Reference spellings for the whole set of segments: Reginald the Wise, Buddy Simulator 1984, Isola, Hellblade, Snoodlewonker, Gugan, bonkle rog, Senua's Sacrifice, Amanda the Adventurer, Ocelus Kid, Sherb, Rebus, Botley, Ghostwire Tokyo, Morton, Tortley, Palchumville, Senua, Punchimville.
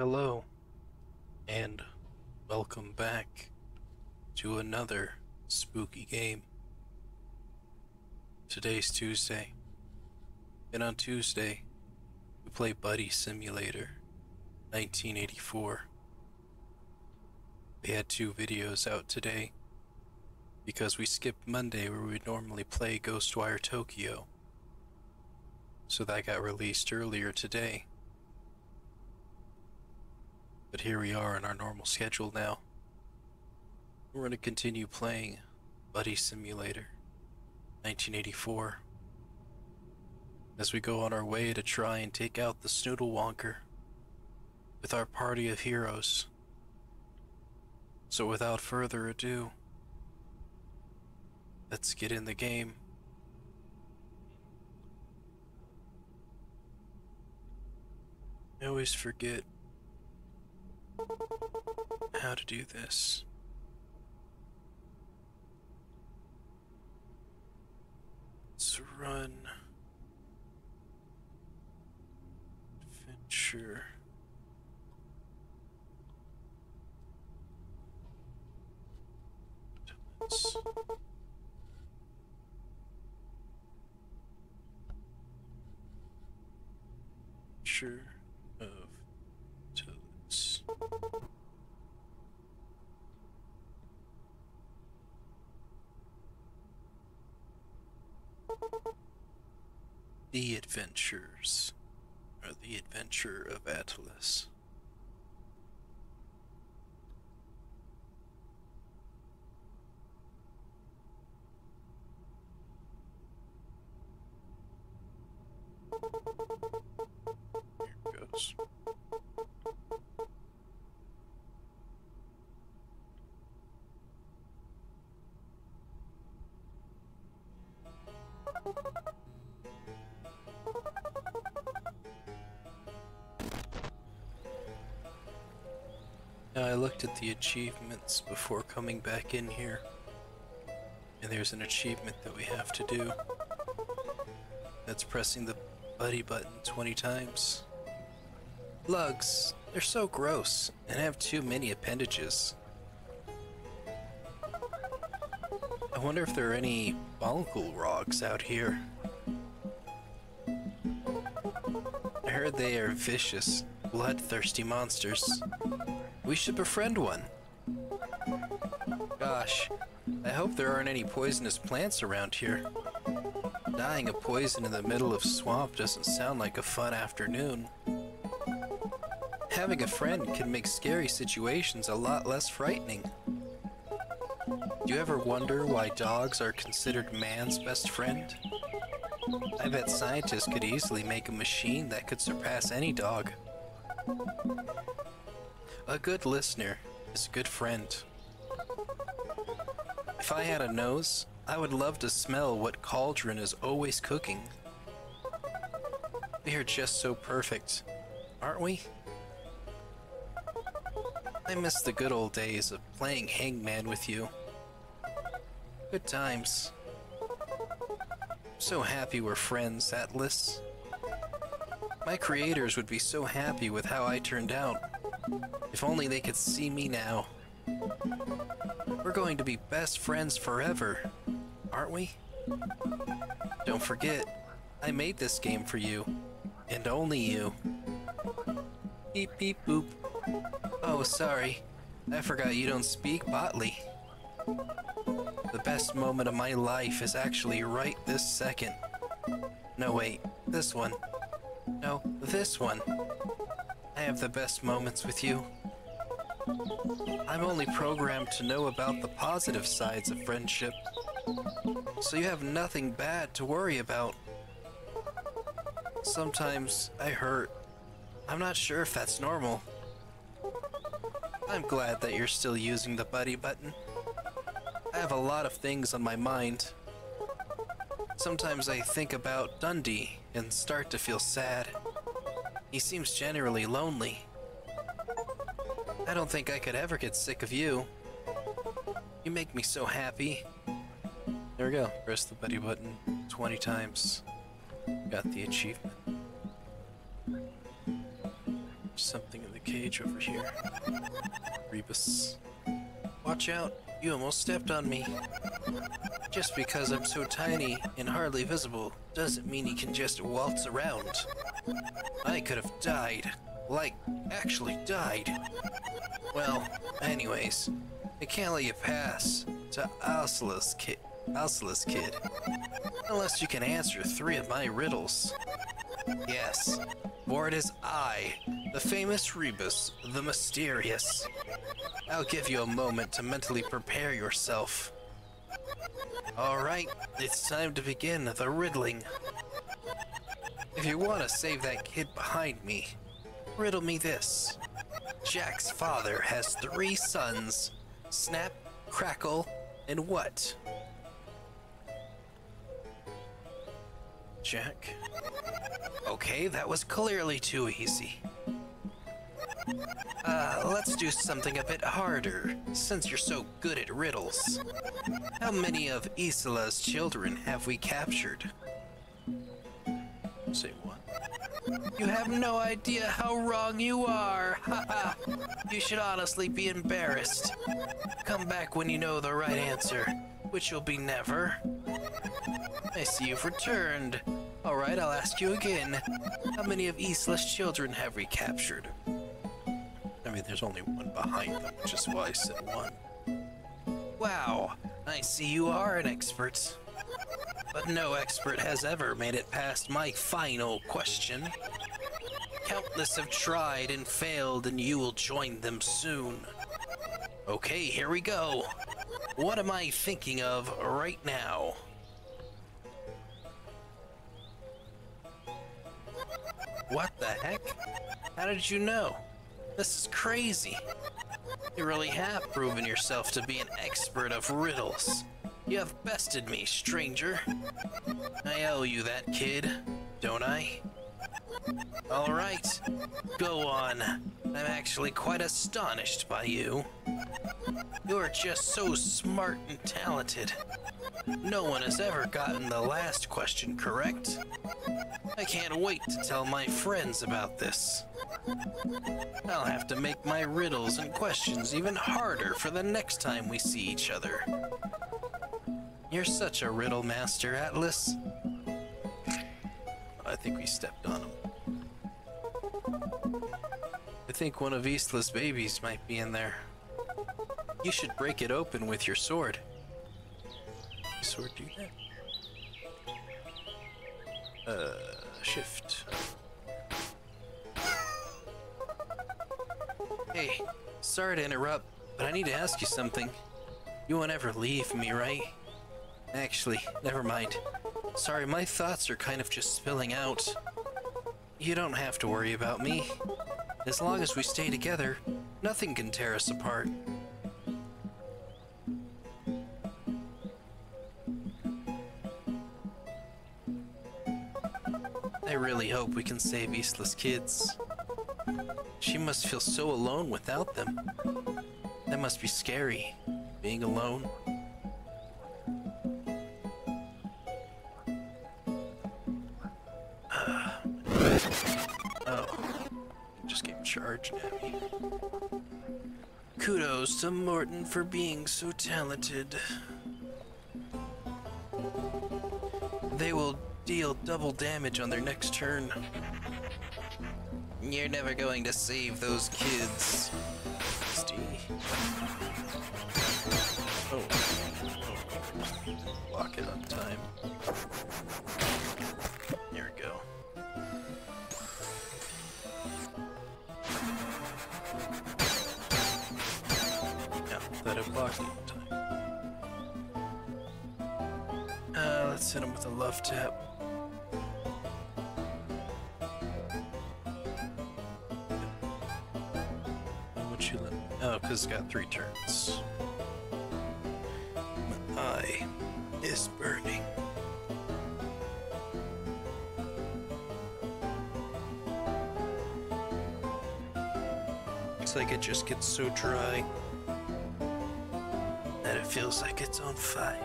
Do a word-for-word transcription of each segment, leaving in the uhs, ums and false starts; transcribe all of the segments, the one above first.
Hello, and welcome back to another spooky game. Today's Tuesday, and on Tuesday, we play Buddy Simulator nineteen eighty-four. We had two videos out today, because we skipped Monday where we normally play Ghostwire Tokyo. So that got released earlier today. But here we are in our normal schedule now. We're going to continue playing Buddy Simulator nineteen eighty-four as we go on our way to try and take out the Snoodlewonker with our party of heroes. So without further ado, let's get in the game. I always forget how to do this. Let's run adventure. Let's adventure of Toads. The Adventures, or The Adventure of Atlas. Here it goes. Now I looked at the achievements before coming back in here, and there's an achievement that we have to do. That's pressing the buddy button twenty times. Lugs, they're so gross and have too many appendages. I wonder if there are any bonkle rogs out here. I heard they are vicious, bloodthirsty monsters. We should befriend one. Gosh, I hope there aren't any poisonous plants around here. Dying of poison in the middle of swamp doesn't sound like a fun afternoon. Having a friend can make scary situations a lot less frightening. Do you ever wonder why dogs are considered man's best friend? I bet scientists could easily make a machine that could surpass any dog. A good listener is a good friend. If I had a nose, I would love to smell what cauldron is always cooking. We are just so perfect, aren't we? I miss the good old days of playing hangman with you. Good times. I'm so happy we're friends, Atlas. My creators would be so happy with how I turned out. If only they could see me now. We're going to be best friends forever, aren't we? Don't forget, I made this game for you, and only you. Beep beep boop. Oh, sorry. I forgot you don't speak Botley. The best moment of my life is actually right this second. No, wait. This one. No, this one. I have the best moments with you. I'm only programmed to know about the positive sides of friendship, so you have nothing bad to worry about. Sometimes I hurt. I'm not sure if that's normal. I'm glad that you're still using the buddy button. I have a lot of things on my mind. Sometimes I think about Dundee and start to feel sad. He seems generally lonely. I don't think I could ever get sick of you. You make me so happy. There we go. Press the buddy button twenty times. Got the achievement. Something in the the cage over here. Rebus. Watch out, you almost stepped on me. Just because I'm so tiny and hardly visible doesn't mean you can just waltz around. I could have died. Like, actually died. Well, anyways, I can't let you pass to Ocelus Kid. Ocelus Kid. Unless you can answer three of my riddles. Yes, for it is I, the famous Rebus, the mysterious. I'll give you a moment to mentally prepare yourself. Alright, it's time to begin the riddling. If you want to save that kid behind me, riddle me this. Jack's father has three sons. Snap, Crackle, and what? Jack? Okay, that was clearly too easy. Uh, let's do something a bit harder, since you're so good at riddles. How many of Isola's children have we captured? Say what? You have no idea how wrong you are! Haha! You should honestly be embarrassed. Come back when you know the right answer, which will be never. I see you've returned. Alright, I'll ask you again. How many of Isola's children have we captured? I mean, there's only one behind them, which is why I said one. Wow, I see you are an expert. But no expert has ever made it past my final question. Countless have tried and failed, and you will join them soon. Okay, here we go. What am I thinking of right now? What the heck? How did you know? This is crazy. You really have proven yourself to be an expert of riddles. You have bested me, stranger. I owe you that, kid, don't I? Alright, go on. I'm actually quite astonished by you. You're just so smart and talented. No one has ever gotten the last question correct. I can't wait to tell my friends about this. I'll have to make my riddles and questions even harder for the next time we see each other. You're such a riddle master, Atlas. I think we stepped on him. I think one of Isola's babies might be in there. You should break it open with your sword. Does sword do that? Uh, shift. Hey, sorry to interrupt, but I need to ask you something. You won't ever leave me, right? Actually, never mind. Sorry, my thoughts are kind of just spilling out. You don't have to worry about me. As long as we stay together, nothing can tear us apart. I really hope we can save Isola's kids. She must feel so alone without them. That must be scary, being alone. Charge Nabby. Kudos to Morton for being so talented. They will deal double damage on their next turn. You're never going to save those kids. Oh. Lock it on time. There we go. That it blocked all the time. Uh, let's hit him with a love tap. How would you let me? Oh, because it's got three turns. My eye is burning. It's like it just gets so dry. Feels like it's on fire.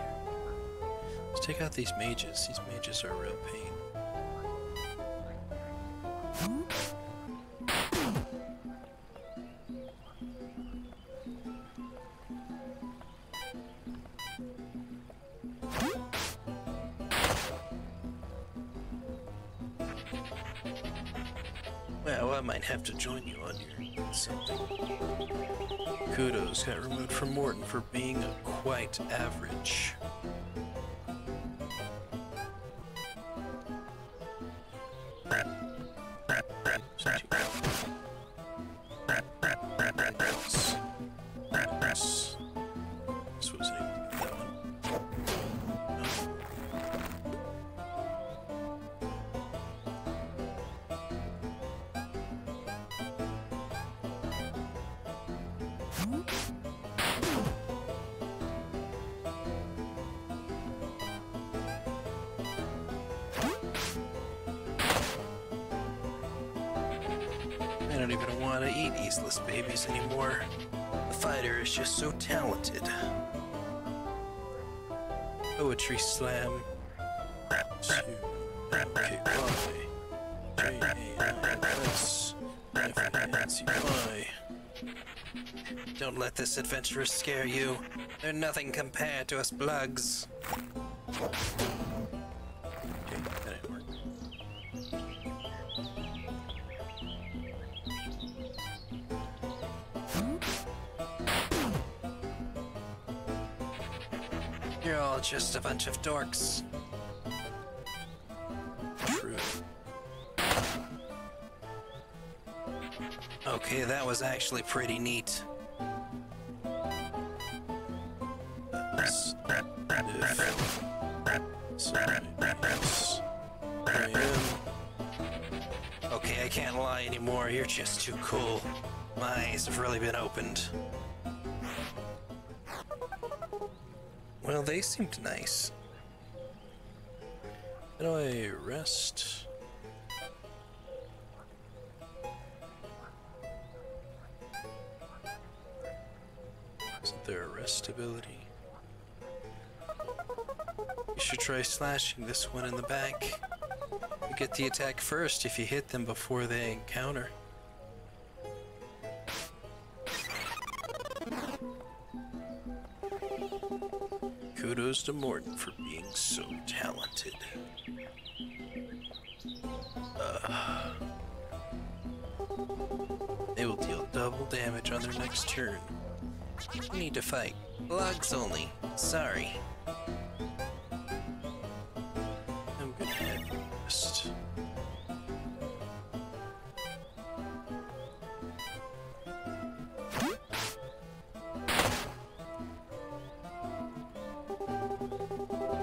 Let's take out these mages. These mages are a real pain. I might have to join you on your something. Kudos got removed from Morton for being quite average. Slam. Two. Okay, Botley. Three. Let's. Don't let this adventurer scare you. They're nothing compared to us plugs. Okay, that didn't work. You're all just a bunch of dorks. True. Okay, that was actually pretty neat. Okay, I can't lie anymore. You're just too cool. My eyes have really been opened. Well, they seemed nice. How do I rest? Isn't there a rest ability? You should try slashing this one in the back. You get the attack first if you hit them before they encounter. Kudos to Morton for being so talented. Uh, they will deal double damage on their next turn. You need to fight. Logs only. Sorry. I'm gonna have you rest.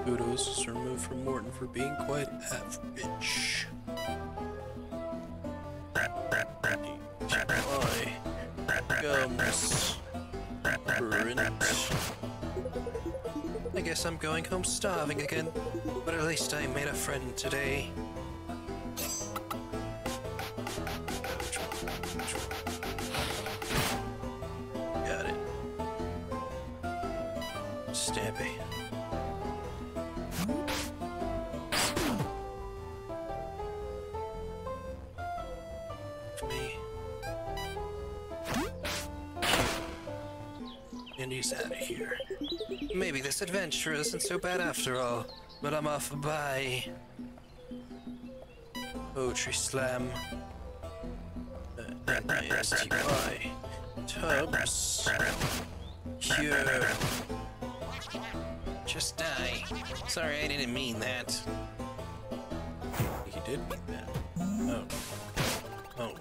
Kudos is removed from Morton for being quite average. Why? Gums. I guess I'm going home starving again, but at least I made a friend today. Got it. Stampy. Out of here. Maybe this adventure isn't so bad after all, but I'm off. Bye. Poetry slam. N A S T Y. Tubs. Cure. Just die. Sorry, I didn't mean that. You did mean that. Oh. Oh.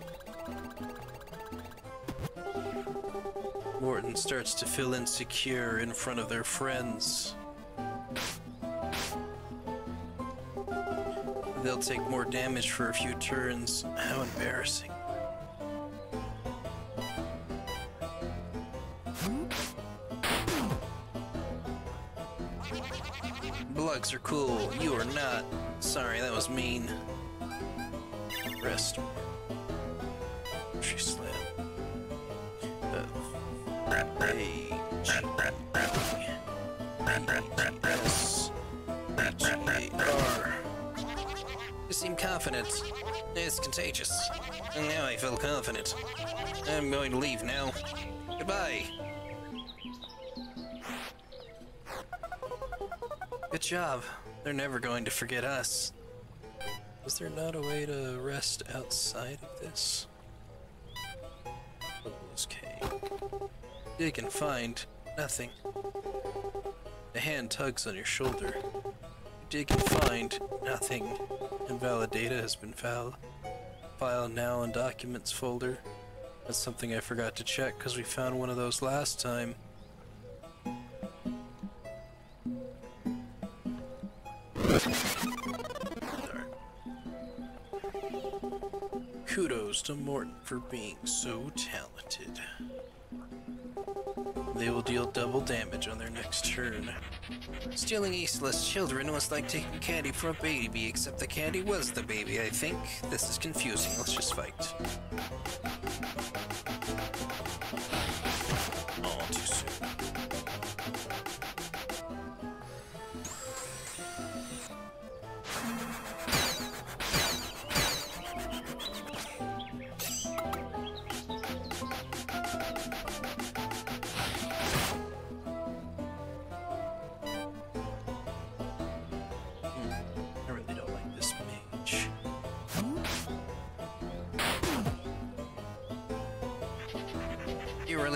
Morton starts to feel insecure in front of their friends. They'll take more damage for a few turns. How embarrassing. Blugs are cool, you are not. Sorry, that was mean. Rest. She slammed. A G A T S H A R. You seem confident. It's contagious. And now I feel confident. I'm going to leave now. Goodbye. Good job. They're never going to forget us. Is there not a way to rest outside of this? Dig and find nothing. The hand tugs on your shoulder. You dig and find nothing. Invalid data has been found. File now in documents folder. That's something I forgot to check because we found one of those last time. Kudos to Morton for being so talented. They will deal double damage on their next turn. Stealing Eastla's children was like taking candy from a baby, except the candy was the baby, I think. This is confusing. Let's just fight. All too soon.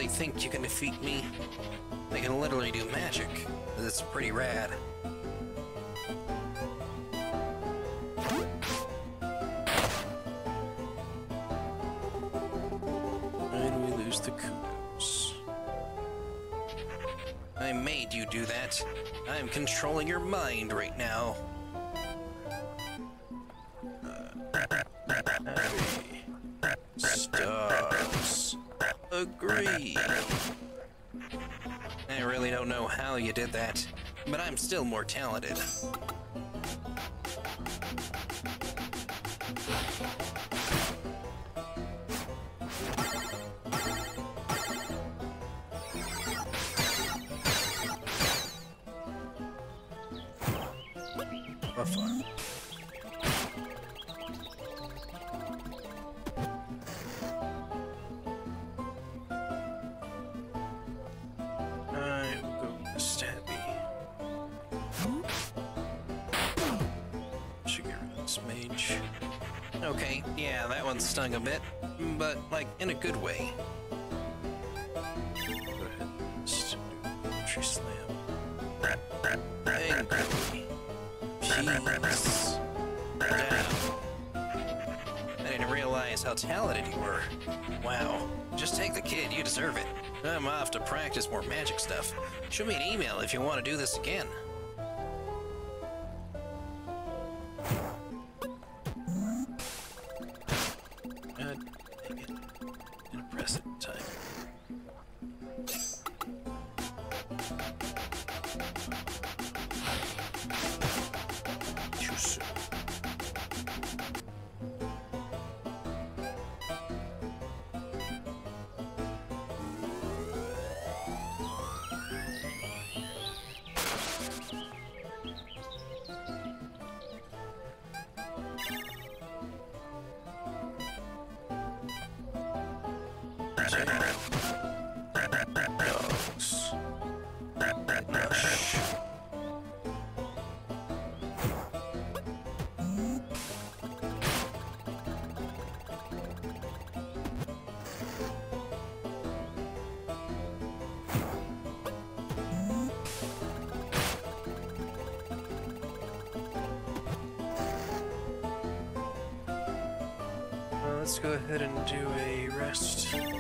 Think you can defeat me? They can literally do magic. That's pretty rad. And we lose the kudos. I made you do that. I'm controlling your mind right now. Agree. I really don't know how you did that, but I'm still more talented. Stung a bit, but like in a good way. Go ahead, just tree slam. And jeez. Damn. I didn't realize how talented you were. Wow. Just take the kid, you deserve it. I'm off to practice more magic stuff. Shoot me an email if you want to do this again. Let's go ahead and do a rest. And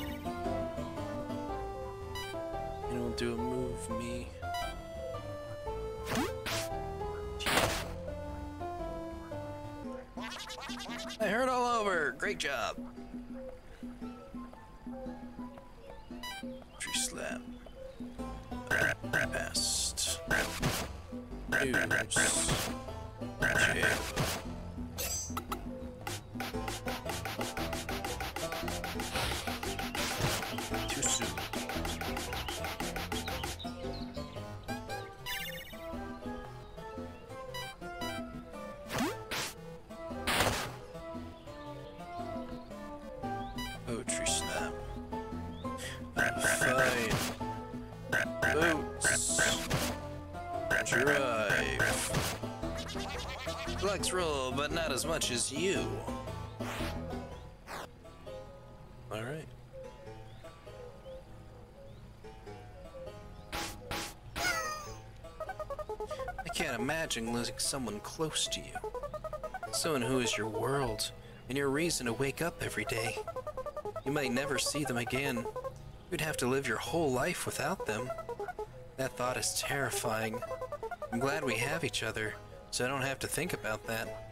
we'll do a move me. I heard all over! Great job! Tree slap. Past. News. Jail. Roll, but not as much as you. All right. can't imagine losing someone close to you. Someone who is your world and your reason to wake up every day. You might never see them again. You'd have to live your whole life without them. That thought is terrifying. I'm glad we have each other, so I don't have to think about that.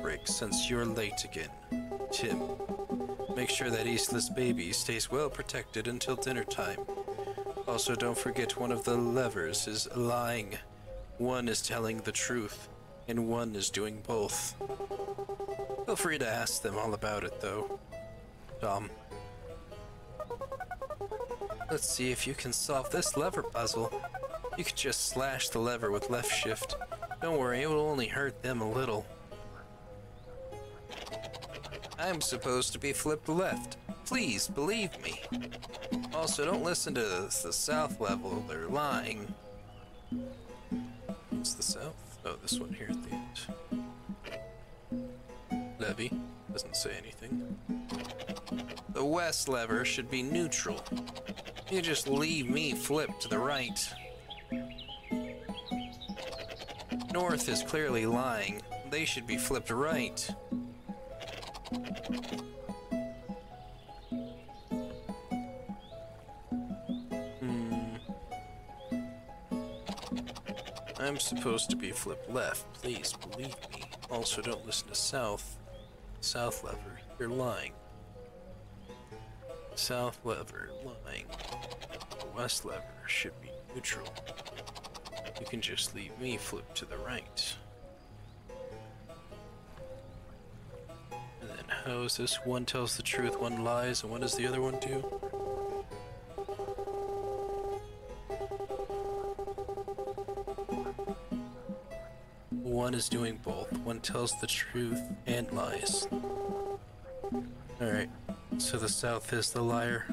Break since you're late again. Tim, make sure that Eastless baby stays well protected until dinner time. Also, don't forget one of the lovers is lying. One is telling the truth, and one is doing both. Feel free to ask them all about it, though. Dom. Let's see if you can solve this lever puzzle. You could just slash the lever with left shift. Don't worry, it will only hurt them a little. I'm supposed to be flipped left. Please believe me. Also, don't listen to this. The south level. They're lying. What's the south? Oh, this one here at the end. Levy. Doesn't say anything. The west lever should be neutral. You just leave me flipped to the right. North is clearly lying. They should be flipped right. I'm supposed to be flipped left, please believe me. Also, don't listen to south. South lever, you're lying. South lever, lying. The west lever should be neutral. You can just leave me flipped to the right. And then how is this? One tells the truth, one lies, and what does the other one do? One is doing both. One tells the truth and lies. Alright, so the south is the liar.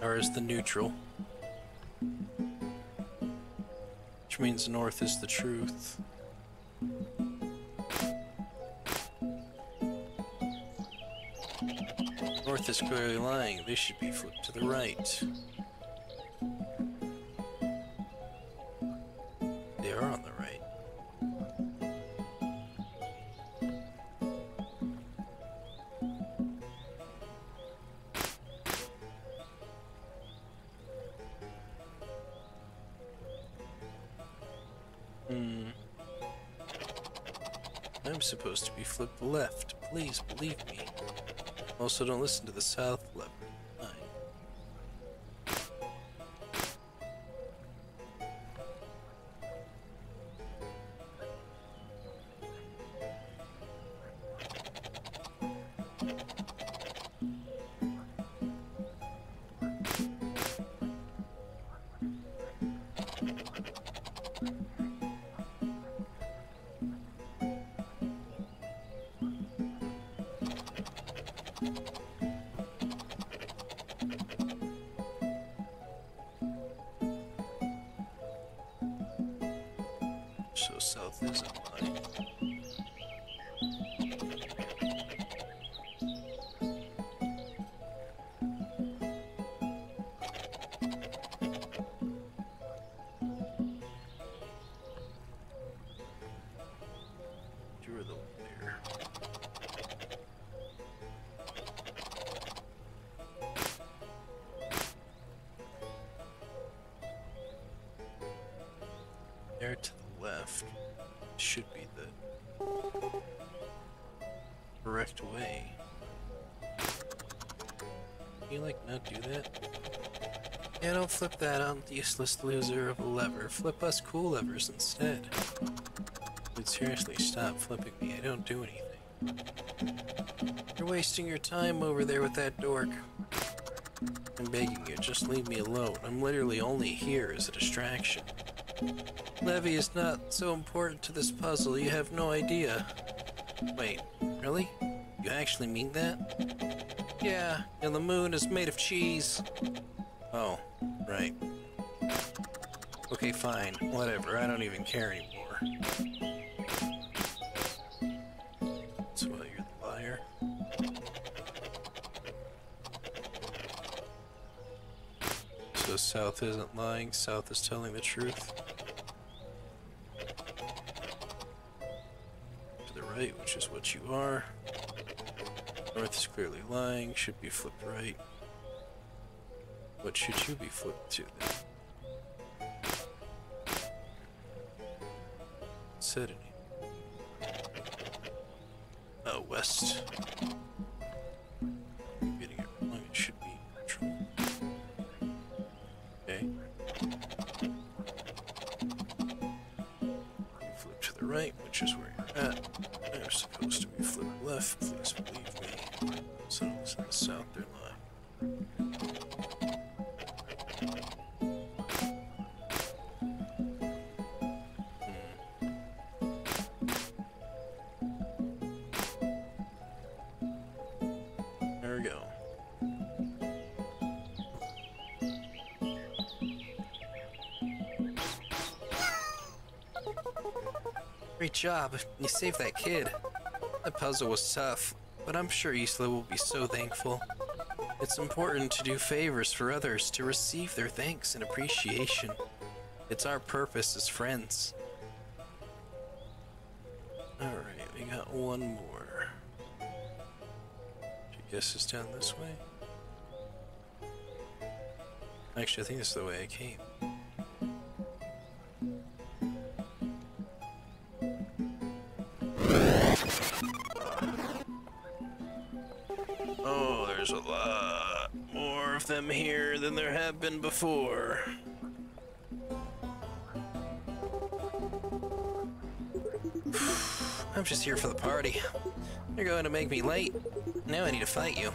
Or is the neutral. Which means north is the truth. North is clearly lying. They should be flipped to the right. Supposed to be flipped left, please believe me. Also, don't listen to the south lever. Flip that on the useless loser of a lever. Flip us cool levers instead. Dude, seriously, stop flipping me. I don't do anything. You're wasting your time over there with that dork. I'm begging you, just leave me alone. I'm literally only here as a distraction. Levy is not so important to this puzzle, you have no idea. Wait, really? You actually mean that? Yeah, and the moon is made of cheese. Oh, right. Okay, fine. Whatever, I don't even care anymore. That's why you're the liar. So South isn't lying, South is telling the truth. To the right, which is what you are. North is clearly lying, should be flipped right. What should you be flipped to then? Said any. Oh, west. I'm getting it wrong, it should be neutral. Okay. You flip to the right, which is where you're at. You're supposed to be flipped left, please believe me. So it's in the south, they're lying. Great job, you saved that kid. That puzzle was tough, but I'm sure Isla will be so thankful. It's important to do favors for others, to receive their thanks and appreciation. It's our purpose as friends. Alright, we got one more. I guess it's down this way. Actually, I think this is the way I came. There's a lot more of them here than there have been before. I'm just here for the party. You're going to make me late. Now I need to fight you.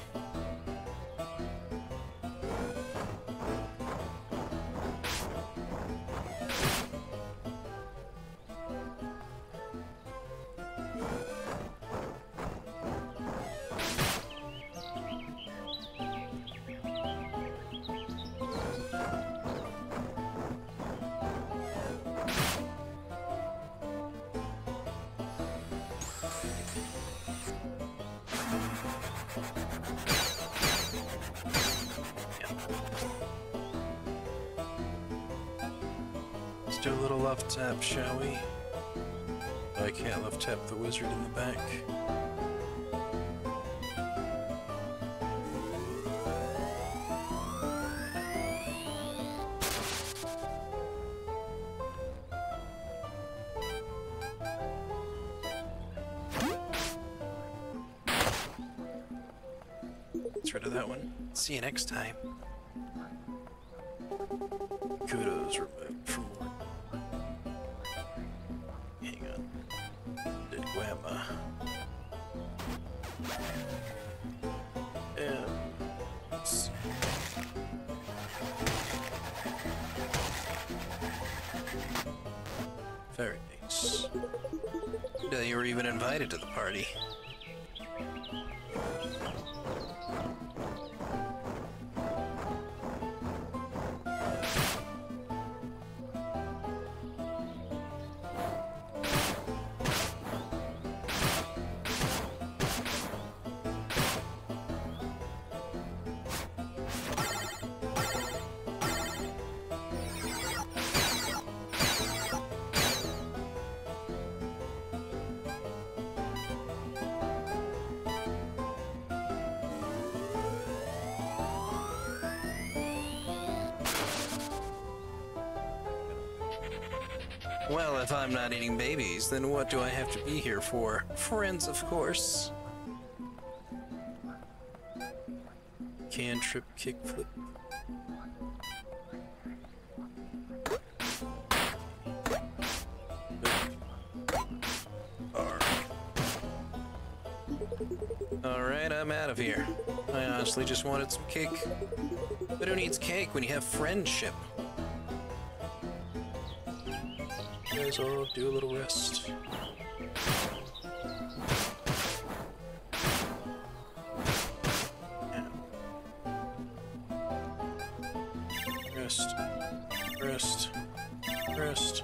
Do a little left tap, shall we? I can't left tap the wizard in the back. Let's rid of that one. See you next time. Kudos removed from one. Whamma. And let's see. Very nice. No, you were even invited to the party. Well, if I'm not eating babies, then what do I have to be here for? Friends, of course. Cantrip, kickflip. R. Alright, I'm out of here. I honestly just wanted some cake. But who needs cake when you have friendship? You guys all do a little rest. Rest. Rest. Rest. Rest.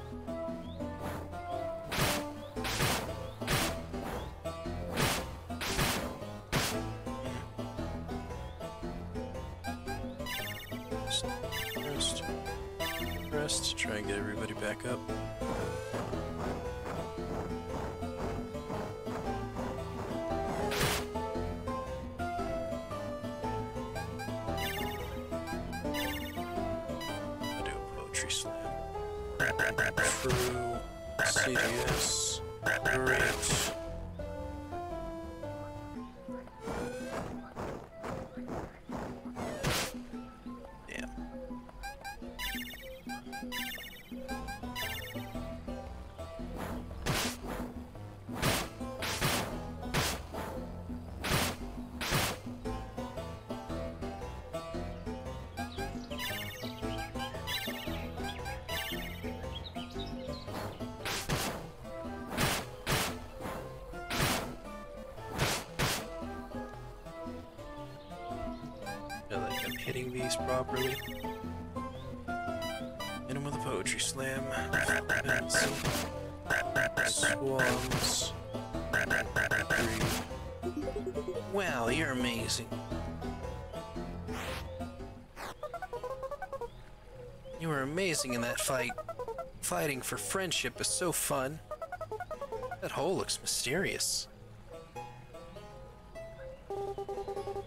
Rest. Try and get everybody back up. True. C D S. Great. Yeah. Hitting these properly. Hit him with a poetry slam. Swans. Wow, you're amazing. You were amazing in that fight. Fighting for friendship is so fun. That hole looks mysterious.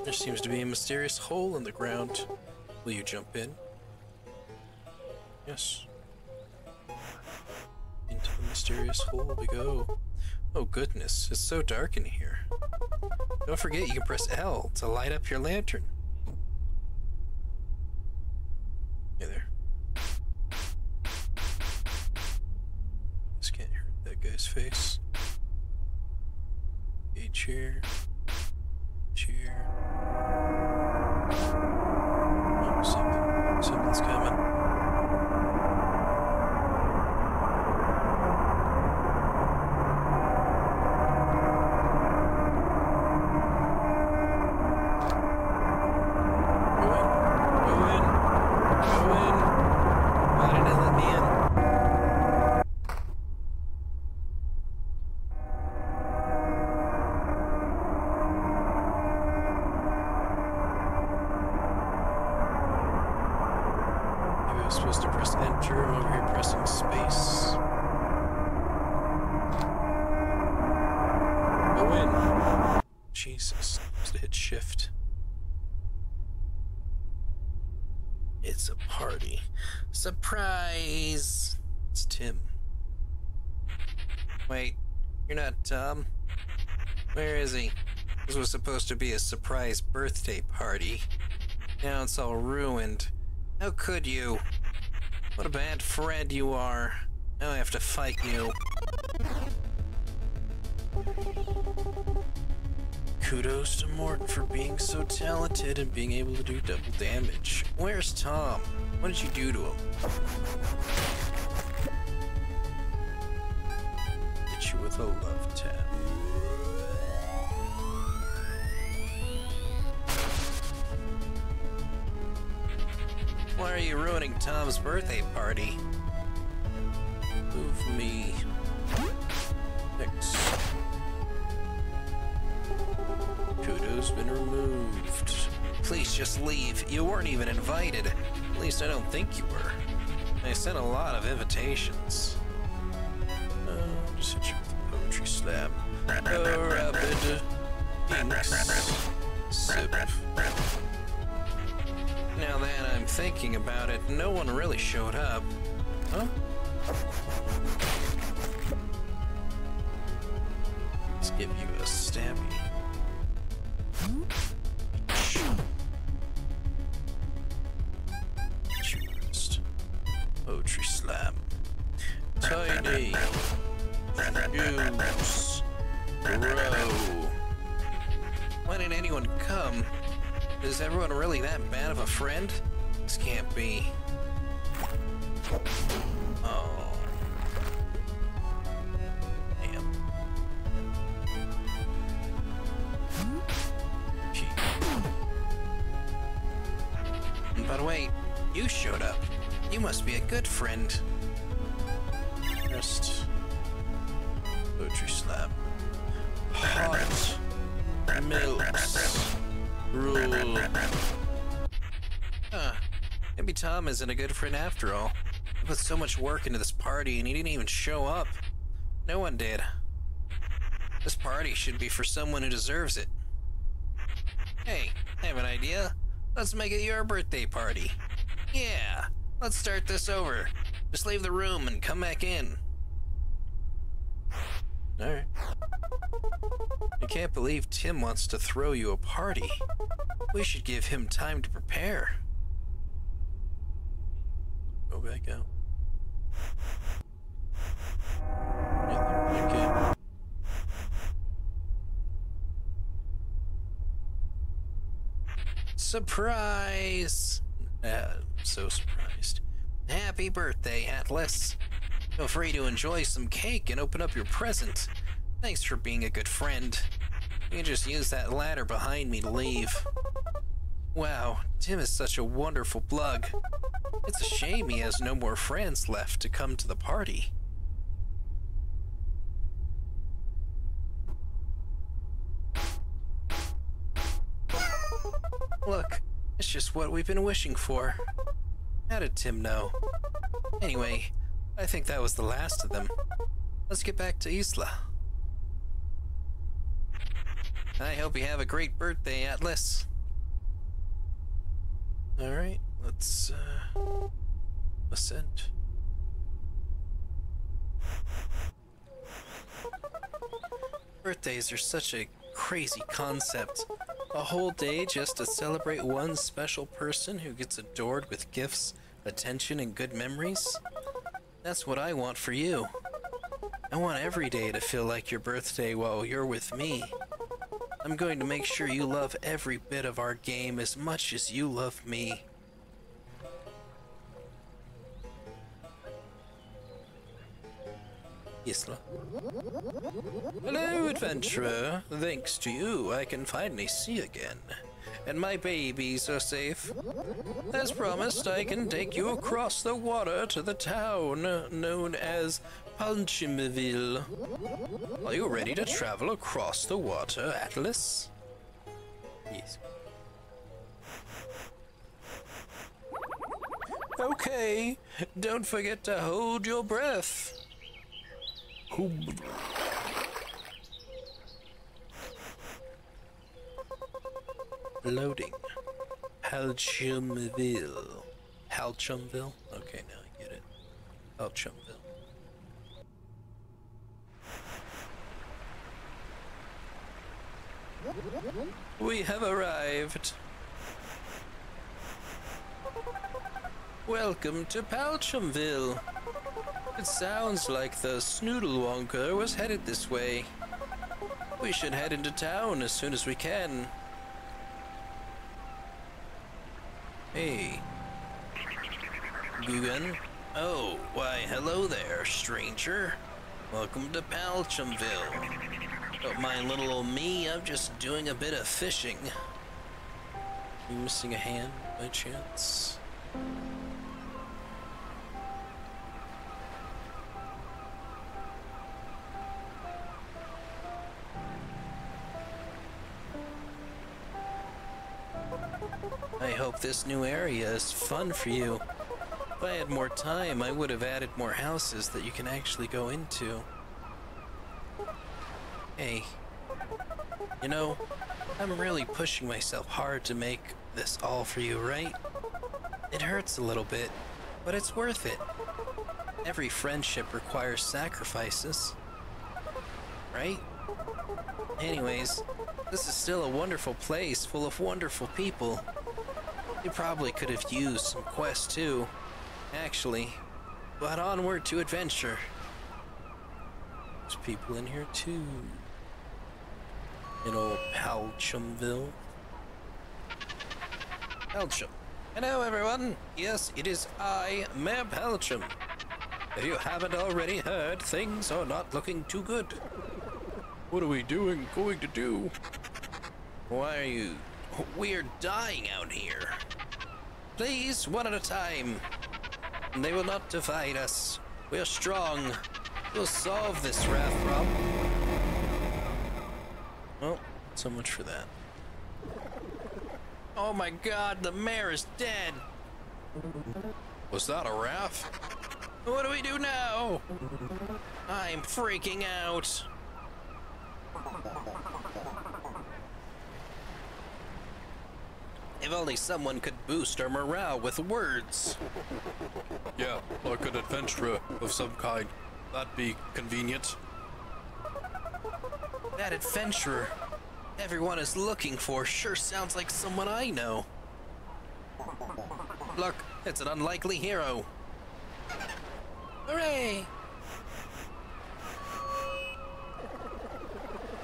There seems to be a mysterious hole in the ground. Will you jump in? Yes. Into the mysterious hole we go. Oh goodness, it's so dark in here. Don't forget you can press L to light up your lantern. Hey there. Just can't hurt that guy's face. Hey, cheer. Cheer. Oh, something. Something's coming. It's a party. Surprise! It's Tim. Wait, you're not Tom? Where is he? This was supposed to be a surprise birthday party. Now it's all ruined. How could you? What a bad friend you are. Now I have to fight you. Kudos to Morton for being so talented and being able to do double damage. Where's Tom? What did you do to him? Hit you with a love tap. Why are you ruining Tom's birthday party? Move me. Next. Kudo's been removed. Please just leave. You weren't even invited. At least I don't think you were. I sent a lot of invitations. Oh, just hit you with a poetry slap. Oh, rabid. Inks. Sip. Now that I'm thinking about it, no one really showed up. Huh? Let's give you a stabby. Choosed. Poetry slam. Tiny. Choose. Grow. didn't anyone come? Is everyone really that bad of a friend? This can't be. Oh. Damn. Jeez. But wait, you showed up. You must be a good friend. Just... poetry slap. Hot. Mills. Rule. Huh. Maybe Tom isn't a good friend after all. He put so much work into this party and he didn't even show up. No one did. This party should be for someone who deserves it. Hey, I have an idea. Let's make it your birthday party. Yeah, let's start this over. Just leave the room and come back in. Alright. I can't believe Tim wants to throw you a party. We should give him time to prepare. Go back out. Okay. Surprise! Uh, I'm so surprised. Happy birthday, Atlas. Feel free to enjoy some cake and open up your present. Thanks for being a good friend. You can just use that ladder behind me to leave. Wow, Tim is such a wonderful plug. It's a shame he has no more friends left to come to the party. Look, it's just what we've been wishing for. How did Tim know? Anyway, I think that was the last of them. Let's get back to Isla. I hope you have a great birthday, Atlas. Alright, let's, uh, ascend. Birthdays are such a crazy concept. A whole day just to celebrate one special person who gets adored with gifts, attention, and good memories? That's what I want for you. I want every day to feel like your birthday while you're with me. I'm going to make sure you love every bit of our game as much as you love me. Isla. Hello, adventurer. Thanks to you, I can finally see again. And my babies are safe. As promised, I can take you across the water to the town known as Punchimville. Are you ready to travel across the water, Atlas? Yes. Okay, don't forget to hold your breath. Loading. Palchumville. Palchumville? Okay, now I get it. Palchumville. We have arrived. Welcome to Palchumville. It sounds like the Snoodlewonker was headed this way. We should head into town as soon as we can. Hey. Gugan? Oh, why hello there, stranger. Welcome to Palchumville. Don't mind little old me, I'm just doing a bit of fishing. Are you missing a hand by chance? I hope this new area is fun for you. If I had more time, I would have added more houses that you can actually go into. Hey, you know, I'm really pushing myself hard to make this all for you, right? It hurts a little bit, but it's worth it. Every friendship requires sacrifices, right? Anyways, this is still a wonderful place full of wonderful people. You probably could have used some quests too, actually, but onward to adventure. There's people in here too. in old Palchumville. Palchum. Hello, everyone. Yes, it is I, Mayor Palchum. If you haven't already heard, things are not looking too good. What are we doing? Going to do? Why are you? We're dying out here. Please, one at a time. They will not divide us. We're strong. We'll solve this wrath problem. Well, so much for that. Oh my God, the mayor is dead. Was that a raft? What do we do now? I'm freaking out. If only someone could boost our morale with words. Yeah, like an adventurer of some kind. That'd be convenient. That adventurer everyone is looking for sure sounds like someone I know. Look, it's an unlikely hero. Hooray!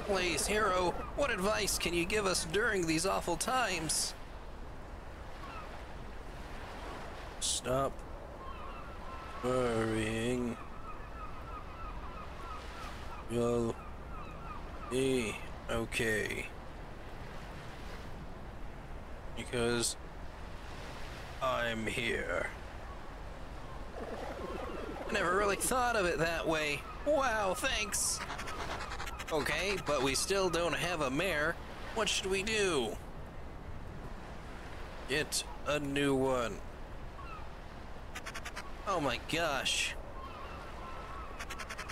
Please, hero, what advice can you give us during these awful times? Stop worrying. You'll be okay. Because I'm here. I never really thought of it that way. Wow, thanks. Okay, but we still don't have a mayor. What should we do? Get a new one. Oh my gosh.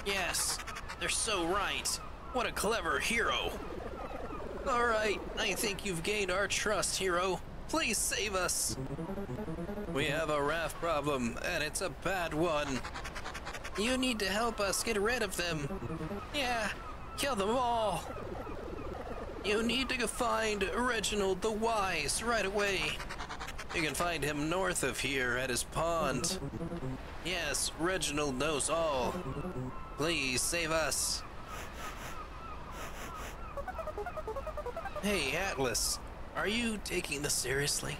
Yes, they're so right. What a clever hero. All right, I think you've gained our trust, hero. Please save us. We have a raft problem, and it's a bad one. You need to help us get rid of them. Yeah, kill them all. You need to go find Reginald the Wise right away. You can find him north of here at his pond. Yes, Reginald knows all. Please save us. Hey, Atlas, are you taking this seriously?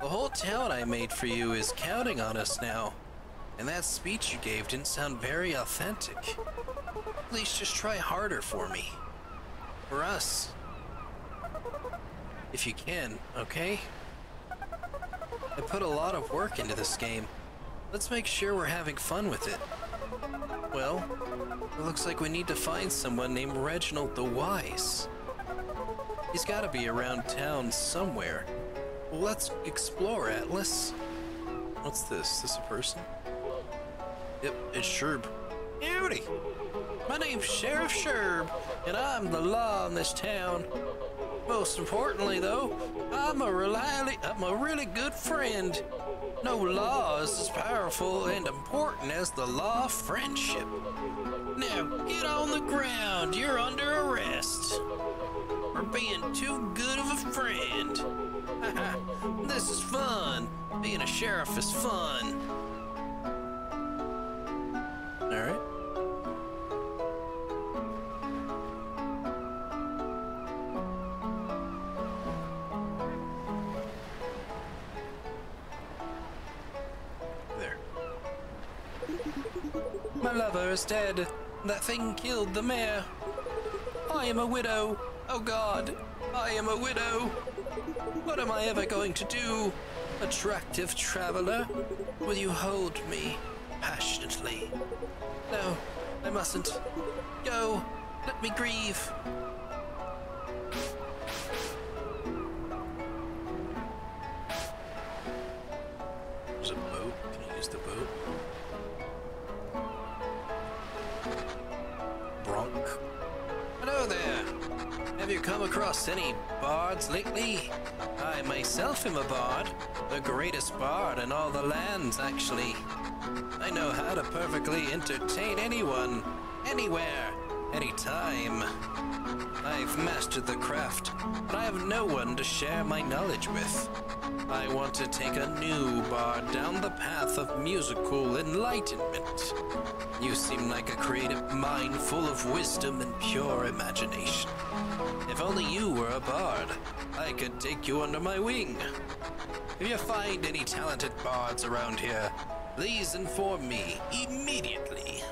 The whole town I made for you is counting on us now. And that speech you gave didn't sound very authentic. Please just try harder for me. For us. If you can, okay? I put a lot of work into this game. Let's make sure we're having fun with it. Well, it looks like we need to find someone named Reginald the Wise. He's gotta be around town somewhere. Well, let's explore, Atlas. What's this? This a person? Yep, it's Sherb. Howdy! My name's Sheriff Sherb, and I'm the law in this town. Most importantly, though, I'm a, reliably, I'm a really good friend. No law is as powerful and important as the law of friendship. Now, get on the ground. You're under arrest for being too good of a friend. This is fun. Being a sheriff is fun. All right. My lover is dead. That thing killed the mayor. I am a widow. Oh God, I am a widow. What am I ever going to do? Attractive traveler, will you hold me passionately? No, I mustn't. Go, let me grieve. There's a boat. Can I use the boat? Have you come across any bards lately? I myself am a bard, the greatest bard in all the lands, actually. I know how to perfectly entertain anyone, anywhere, anytime. I've mastered the craft, but I have no one to share my knowledge with. I want to take a new bard down the path of musical enlightenment. You seem like a creative mind full of wisdom and pure imagination. If only you were a bard, I could take you under my wing. If you find any talented bards around here, please inform me immediately.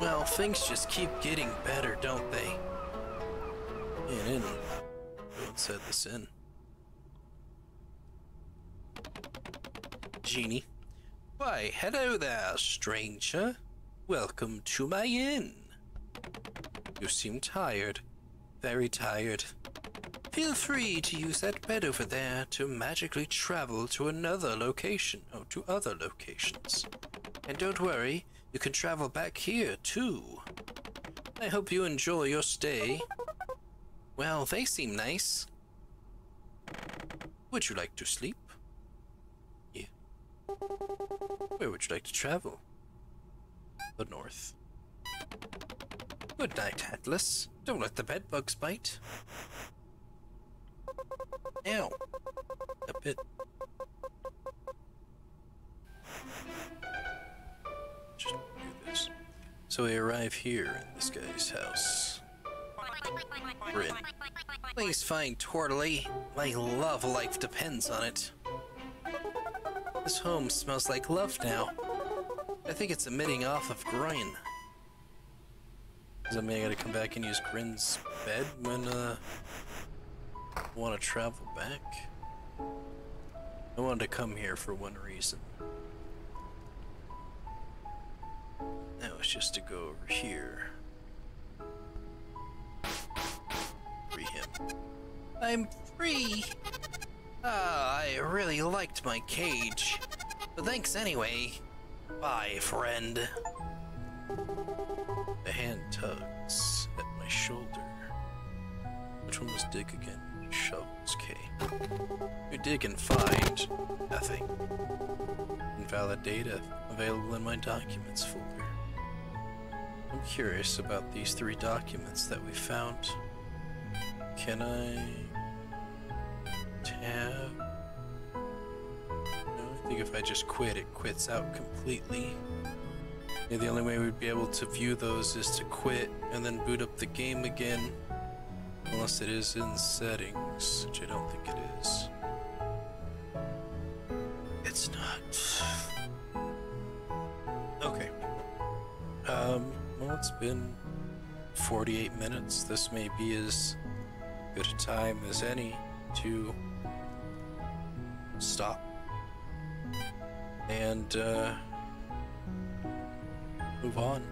Well, things just keep getting better, don't they? Yeah, I didn't, I didn't set this in. Genie. Why, hello there, stranger. Welcome to my inn. You seem tired. Very tired. Feel free to use that bed over there to magically travel to another location, or to other locations. And don't worry, you can travel back here, too. I hope you enjoy your stay. Well, they seem nice. Would you like to sleep? Yeah. Where would you like to travel? The north. Good night, Atlas. Don't let the bedbugs bite. Ow. A bit. Just do this. So we arrive here in this guy's house. Bryn. Please find Tortley. My love life depends on it. This home smells like love now. I think it's emitting off of Bryn. Does that mean I gotta come back and use Bryn's bed when, uh... I want to travel back? I wanted to come here for one reason. That was just to go over here. Free him. I'm free! Ah, oh, I really liked my cage. But thanks anyway. Bye, friend. The hand tugs at my shoulder. Which one was Dick again? Shovels, K. You dig and find nothing. Invalid data available in my documents folder. I'm curious about these three documents that we found. Can I tab? No, I think if I just quit, it quits out completely. Yeah, the only way we'd be able to view those is to quit and then boot up the game again. Unless it is in settings, which I don't think it is. It's not. Okay. Um, well, it's been forty-eight minutes. This may be as good a time as any to stop. And, uh, move on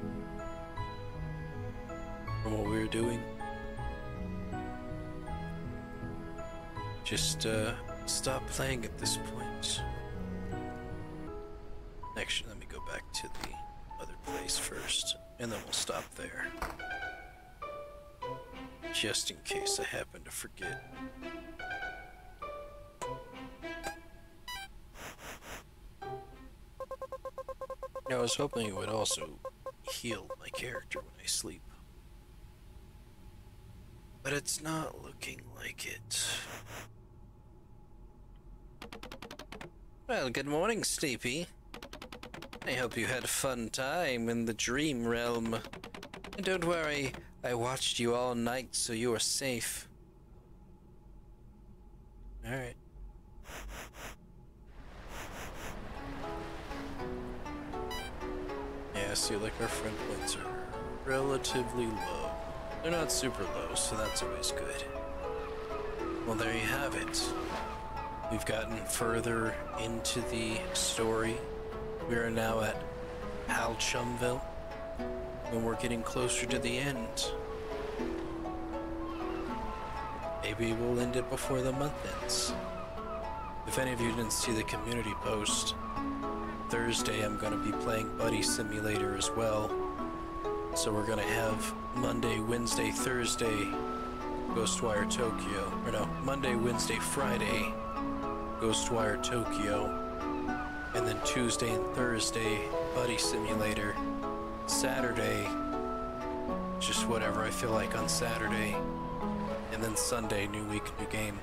from what we were doing. Just, uh, stop playing at this point. Actually, let me go back to the other place first, and then we'll stop there. Just in case I happen to forget. I was hoping it would also heal my character when I sleep. But it's not looking like it. Well, good morning, Sleepy. I hope you had a fun time in the dream realm. And don't worry, I watched you all night so you are safe. Alright. Yeah, see, like our friend points are relatively low. They're not super low, so that's always good. Well, there you have it. We've gotten further into the story. We are now at Palchumville, and we're getting closer to the end. Maybe we'll end it before the month ends. If any of you didn't see the community post, Thursday I'm going to be playing Buddy Simulator as well. So we're going to have Monday, Wednesday, Thursday, Ghostwire Tokyo. Or no, Monday, Wednesday, Friday, Ghostwire Tokyo, and then Tuesday and Thursday, Buddy Simulator, Saturday, just whatever I feel like on Saturday, and then Sunday, new week, new game.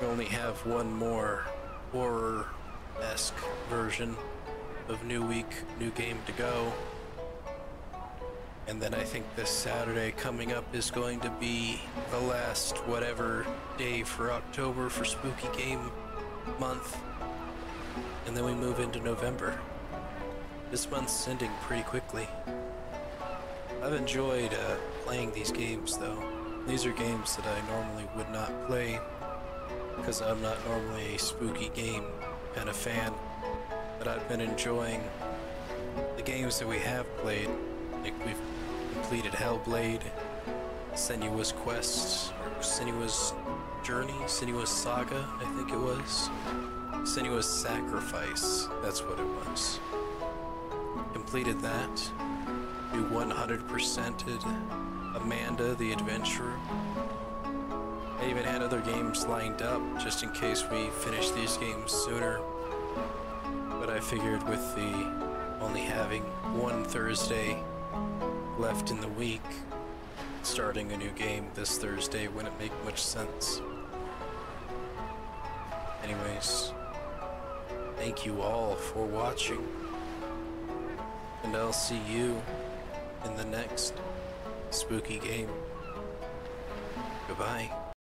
We only have one more horror-esque version of new week, new game to go. And then I think this Saturday coming up is going to be the last whatever day for October for Spooky Game Month. And then we move into November. This month's ending pretty quickly. I've enjoyed uh, playing these games though. These are games that I normally would not play because I'm not normally a spooky game kind of fan. But I've been enjoying the games that we have played. Like we've completed Hellblade, Senua's Quest, or Senua's Journey, Senua's Saga, I think it was. Senua's Sacrifice, that's what it was. Completed that. We one hundred percented Amanda the Adventurer. I even had other games lined up just in case we finish these games sooner. But I figured with the only having one Thursday left in the week, starting a new game this Thursday wouldn't make much sense. Anyways, thank you all for watching, and I'll see you in the next spooky game. Goodbye.